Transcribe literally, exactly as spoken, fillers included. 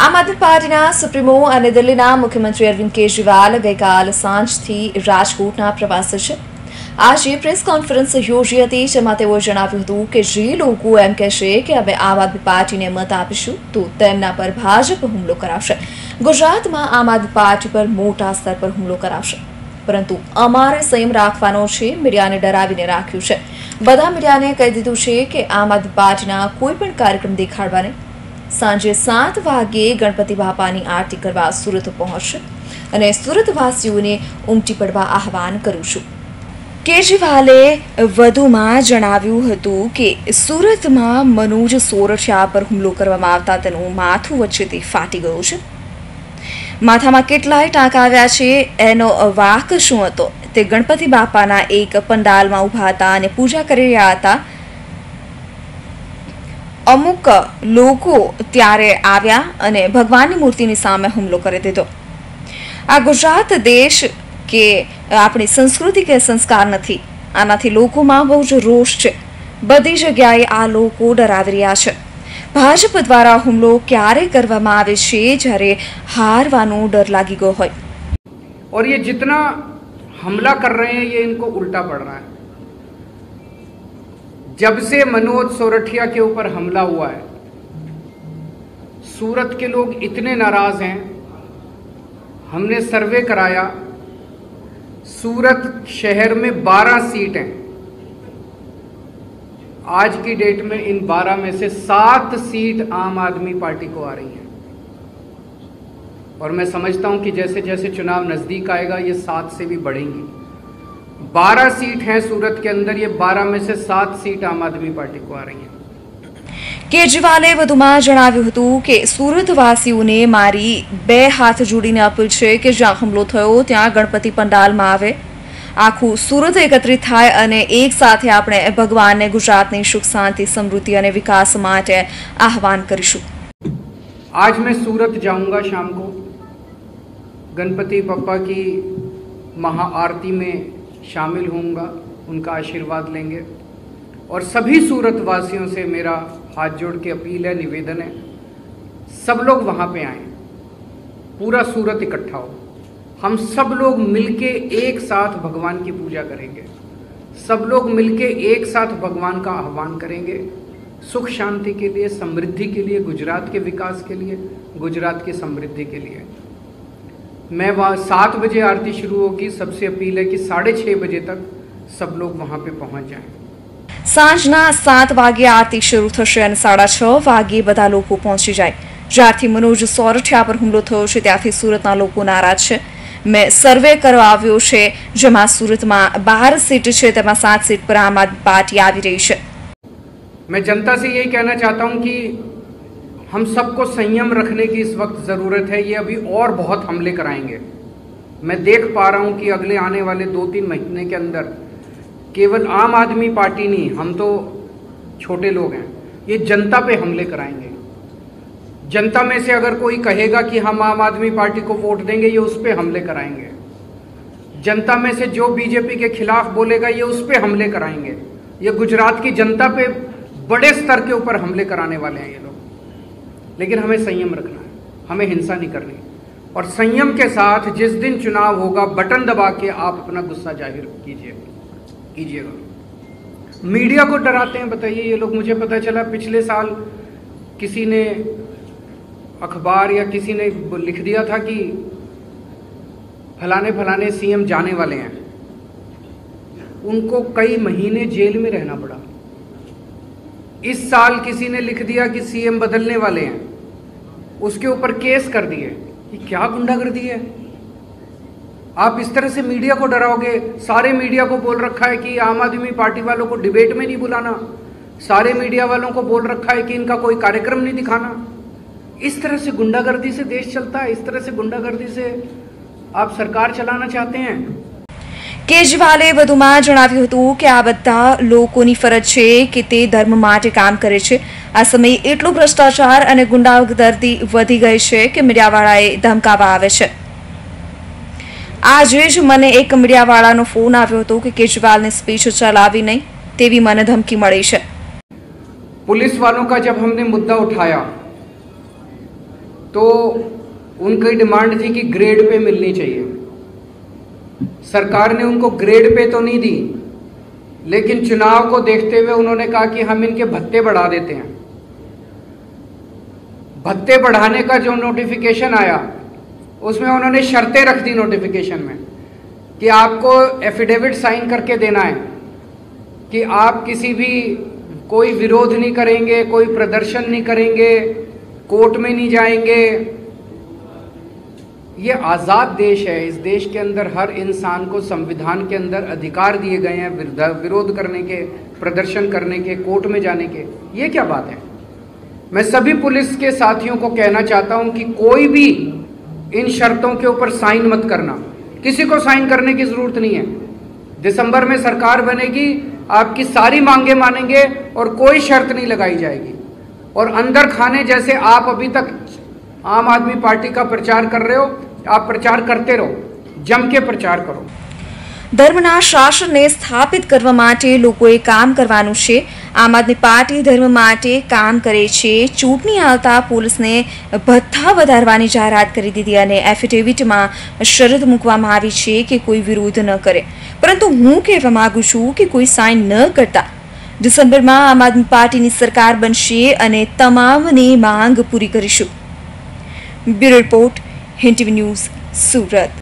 आम आदमी party supremo और दिल्ली मुख्यमंत्री अरविंद केजरीवाल गईकाल सांजथी राजकोट प्रवासे छे। आज प्रेस कॉन्फ्रेंस योजी थी जेमां तेओए जणाव्युं हतुं के जे लोको एम कहेशे के हवे आम आदमी पार्टी ने मत आपीशुं तो तेमना पर भाजप हुमलो कराशे, गुजरात में आम आदमी पार्टी पर मोटा स्तर पर हुमलो कराशे, परंतु अमारे संयम राखवानो छे। मीडियाने डरावीने राख्युं छे, बधा मीडियाने कही दीधुं छे के आम आदमी पार्टीना कोई पण कार्यक्रम देखाडवाने सांजे सात वागे गणपति बापा की आरती करवा सूरत पहुंचशे अने सूरतवासीओने उमटी पड़वा आह्वान करूं छुं। केजरीवाले वधुमां जणाव्युं हतुं के सूरत में मनोज सोरठिया पर हुमलो करवामां आवता तेनुं माथुं वच्चेथी फाटी गयुं छे। माथामां केटलाय टांका आव्या छे एनो वाक शुं हतो ते गणपति बापाना एक पंडाल में ऊभा हता अने पूजा करी रह्या हता। अमुक लोको त्यारे आव्या अने भगवानी मूर्तिनी सामे हुमलो करी दीधो। आ गुजरात देश के अपनी संस्कृति के संस्कार नथी, आनाथी लोकोमां बहु ज रोष छे। बधी जग्याए आ लोको डरावी रह्या छे। भाजप द्वारा हुमलो क्यारे करवामां आवे छे ज्यारे हारवानो डर लागी गयो होय। और ये जितना हमला कर रहे हैं ये इनको उल्टा पड़ रहा है। जब से मनोज सोरठिया के ऊपर हमला हुआ है, सूरत के लोग इतने नाराज हैं। हमने सर्वे कराया, सूरत शहर में बारह सीट हैं। आज की डेट में इन बारह में से सात सीट आम आदमी पार्टी को आ रही हैं और मैं समझता हूं कि जैसे जैसे चुनाव नज़दीक आएगा ये सात से भी बढ़ेंगी। बारह सीट हैं सूरत के अंदर, ये बारह में से सात सीट आम आदमी पार्टी को आ रही है। केजरीवाले वधुमां जणाव्युं हतुं के सूरतवासीओने मारी बे हाथ जोडीने अपील छे के ज्यां हमलो थयो त्यां गणपति पंडालमां आवे, आखुं सूरत एकत्रित थाय अने एक साथे आपणे भगवानने गुजरातनी सुख शांति समृद्धि अने विकास माटे आह्वान करीशुं। आज मैं सूरत जाऊंगा, शाम को गणपति बापा की महाआरती में शामिल होऊंगा, उनका आशीर्वाद लेंगे और सभी सूरतवासियों से मेरा हाथ जोड़ के अपील है, निवेदन है, सब लोग वहाँ पे आएं, पूरा सूरत इकट्ठा हो, हम सब लोग मिलके एक साथ भगवान की पूजा करेंगे, सब लोग मिलके एक साथ भगवान का आह्वान करेंगे, सुख शांति के लिए, समृद्धि के लिए, गुजरात के विकास के लिए, गुजरात की समृद्धि के लिए। मैं वहाँ सात बजे आरती शुरू होगी, सबसे अपील है कि साढ़े छः बजे तक सब लोग वहाँ पे पहुँच जाएं। सांजना सात वागे आरती शुरू थशे अने साढ़ा छ वागे बधा लोको पहुंची जाए। ज्यारथी मनोज सोरठिया पर हुमलो थयो छे त्यारथी सूरतना लोको नाराज छे। मैं सर्वे करवा आव्यो छे जेमां सूरतमां बारह सीट छे, तेमां सात सीट पर आम आदमी पार्टी आवी रही छे। मैं जनता से यही कहना चाहता हूँ कि हम सबको संयम रखने की इस वक्त ज़रूरत है। ये अभी और बहुत हमले कराएंगे। मैं देख पा रहा हूँ कि अगले आने वाले दो तीन महीने के अंदर केवल आम आदमी पार्टी नहीं, हम तो छोटे लोग हैं, ये जनता पे हमले कराएंगे। जनता में से अगर कोई कहेगा कि हम आम आदमी पार्टी को वोट देंगे, ये उस पर हमले कराएंगे। जनता में से जो बीजेपी के खिलाफ बोलेगा, ये उस पर हमले कराएंगे। ये गुजरात की जनता पे बड़े स्तर के ऊपर हमले कराने वाले हैं ये लोग। लेकिन हमें संयम रखना है, हमें हिंसा नहीं करनी और संयम के साथ जिस दिन चुनाव होगा बटन दबा के आप अपना गुस्सा जाहिर कीजिए कीजिएगा। मीडिया को डराते हैं, बताइए ये लोग। मुझे पता चला पिछले साल किसी ने अखबार या किसी ने लिख दिया था कि फलाने फलाने सीएम जाने वाले हैं, उनको कई महीने जेल में रहना पड़ा। इस साल किसी ने लिख दिया कि सीएम बदलने वाले हैं, उसके ऊपर केस कर दिए। ये क्या गुंडागर्दी है? आप इस तरह से मीडिया को डराओगे? सारे मीडिया को बोल रखा है कि आम आदमी पार्टी वालों को डिबेट में नहीं बुलाना, सारे मीडिया वालों को बोल रखा है कि इनका कोई कार्यक्रम नहीं दिखाना। इस तरह से गुंडागर्दी से देश चलता है, इस तरह से गुंडागर्दी से आप सरकार चलाना चाहते हैं। केजरीवाले वधुमां जणाव्युं हतुं के आ बधा लोकोनी फरज छे के ते धर्म माटे काम करे छे। आ समये एटलो भ्रष्टाचार अने गुंडागर्दी वधी गई छे के मीडियावाळाए धमकावा आवे छे। આજે જ મને એક મીડિયાવાળાનો ફોન આવ્યો હતો કે केजरीवाल ने સ્પીચ ચલાવી નહીં તેવી મને ધમકી મળી છે। पुलिस वालों का जब हमने मुद्दा उठाया तो उनकी डिमांड थी कि ग्रेड पे मिलनी चाहिए। सरकार ने उनको ग्रेड पे तो नहीं दी, लेकिन चुनाव को देखते हुए उन्होंने कहा कि हम इनके भत्ते बढ़ा देते हैं। भत्ते बढ़ाने का जो नोटिफिकेशन आया उसमें उन्होंने शर्तें रख दी नोटिफिकेशन में कि आपको एफिडेविट साइन करके देना है कि आप किसी भी कोई विरोध नहीं करेंगे, कोई प्रदर्शन नहीं करेंगे, कोर्ट में नहीं जाएंगे। ये आज़ाद देश है, इस देश के अंदर हर इंसान को संविधान के अंदर अधिकार दिए गए हैं विरोध करने के, प्रदर्शन करने के, कोर्ट में जाने के। ये क्या बात है। मैं सभी पुलिस के साथियों को कहना चाहता हूं कि कोई भी इन शर्तों के ऊपर साइन मत करना, किसी को साइन करने की ज़रूरत नहीं है। दिसंबर में सरकार बनेगी, आपकी सारी मांगे मानेंगे और कोई शर्त नहीं लगाई जाएगी। और अंदर खाने जैसे आप अभी तक आम आदमी पार्टी का प्रचार कर रहे हो, आप प्रचार करते रहो, जम के प्रचार करो। धर्मना शासनने स्थापित કરવા માટે લોકોએ કામ કરવાનું છે। આમ આદમી પાર્ટી ધર્મ માટે કામ કરે છે। ચૂંટણી આવતા પોલીસને ભથ્થા વધારવાની જાહેરાત કરી દીધી અને એફિડેવિટમાં શરત મૂકવામાં આવી છે કે કોઈ વિરોધ ન કરે, પરંતુ હું કહેવા માંગુ છું કે કોઈ સાઇન ન કરતા ડિસેમ્બરમાં આમ આદમી પાર્ટીની સરકાર બનશે અને તમામની માંગ પૂરી કરીશું। Bureau report, Hind TV news, Surat.